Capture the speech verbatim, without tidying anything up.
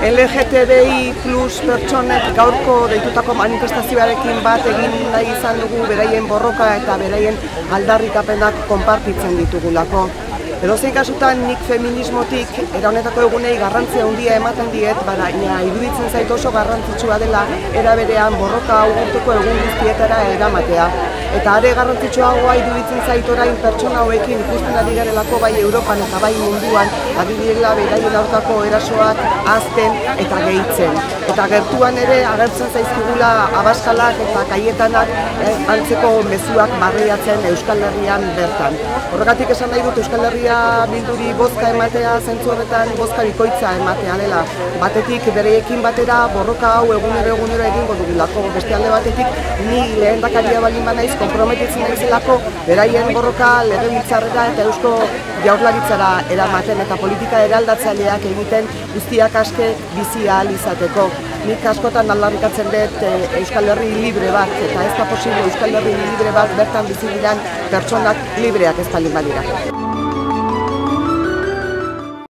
L G T B I plus pertsonek gaurko deitutako manifestazioarekin bat egin nahi izan dugu beraien borroka eta beraien aldarrikapenak konpartitzen ditugulako. Edozein kasutan nik feminismotik era honetako egunei garrantzia handia ematen diet, baina iruditzen zait oso garrantzitsua dela era berean borroka hau urteko egun guztietara eramatea. Eta are garrantzitsuagoa iruditzen zait orain pertsona hauekin ikusten ari garelako bai Europan eta bai munduan ari direla beraien aurkako erasoak hazten eta gehitzen. Eta gertuan ere agertzen zaizkigula abaskalak eta kaietanak antzeko mezuak barreiatzen Euskal Herrian bertan. Horregatik esan nahi dut Euskal Herria Bilduri bozka ematea, zentzu horretan bozka bikoitza ematea dela. Batetik bereekin batera borroka hau egunero egunero egingo dugulako. Beste alde batetik ni lehendakaria balin banaiz konprometitzen naizelako beraien borroka legebiltzarrera eta Eusko Jaurlaritzara eramaten eta politika eraldatzaileak egiten guztiak aske bizi ahal izateko. Nik askotan aldarrikatzen dut Euskal Herri libre bat eta ez da posible Euskal Herri libre bat bertan bizi diren pertsonak libreak ez balin badira.